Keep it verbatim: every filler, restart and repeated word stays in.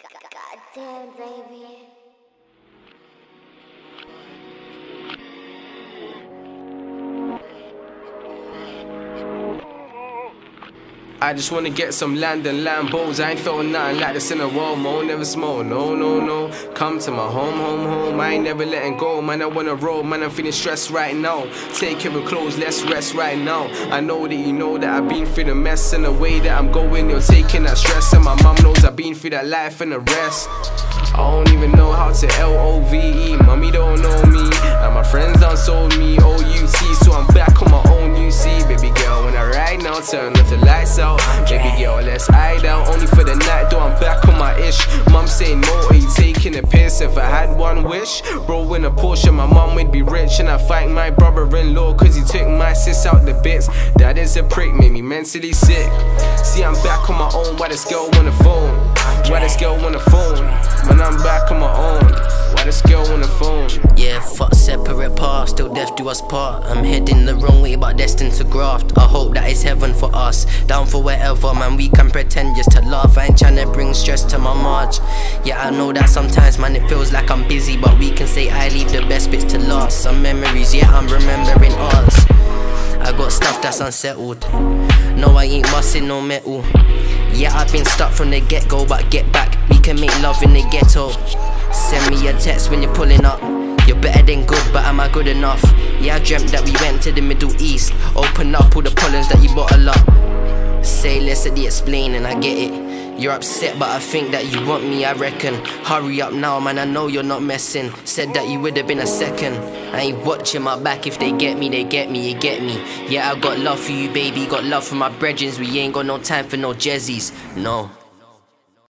Goddamn, baby. I just wanna get some land and Lambos. I ain't felt nothing like this in a while, mo. Never smoke, no, no, no. Come to my home, home, home. I ain't never letting go, man. I wanna roll, man. I'm feeling stressed right now. Take care of clothes, let's rest right now. I know that you know that I've been through the mess, and the way that I'm going, you're taking that stress. And my mum knows I've been through that life and the rest. I don't even know how to L O V E. Mummy don't know me, and my friends done sold me O U T. So I'm back on my own, you see. Baby girl, when I ride now, turn off the lights out. Baby girl, let's hide out, only for the night. Though I'm back on my ish. Mum saying no, are you taking a piss? If I had one wish, bro in a Porsche, my mum would be rich. And I fight my brother-in-law, cause he took my sis out the bits. That is a prick, made me mentally sick. See, I'm back on my own, why this girl on the phone? Why this girl on the phone? When I'm back on my own, why this girl on the phone? Yeah, fuck separate paths, till death do us part. I'm heading the wrong way, but destined to graft. I hope that is heaven for us, down for wherever. Man, we can pretend just to laugh, I ain't tryna bring stress to my marge. Yeah, I know that sometimes, man, it feels like I'm busy, but we can say I leave the best bits to last. Some memories, yeah, I'm remembering ours. I got stuff that's unsettled, no, I ain't busting no metal. Yeah, I've been stuck from the get-go, but get back, we can make love in the ghetto. Send me a text when you're pulling up. You're better than good, but am I good enough? Yeah, I dreamt that we went to the Middle East. Open up all the pollens that you bottle up. Say less of the explaining, I get it. You're upset, but I think that you want me, I reckon. Hurry up now, man, I know you're not messing. Said that you would've been a second. I ain't watching my back, if they get me, they get me, you get me. Yeah, I got love for you, baby, got love for my brethrens. We ain't got no time for no jezzies, no.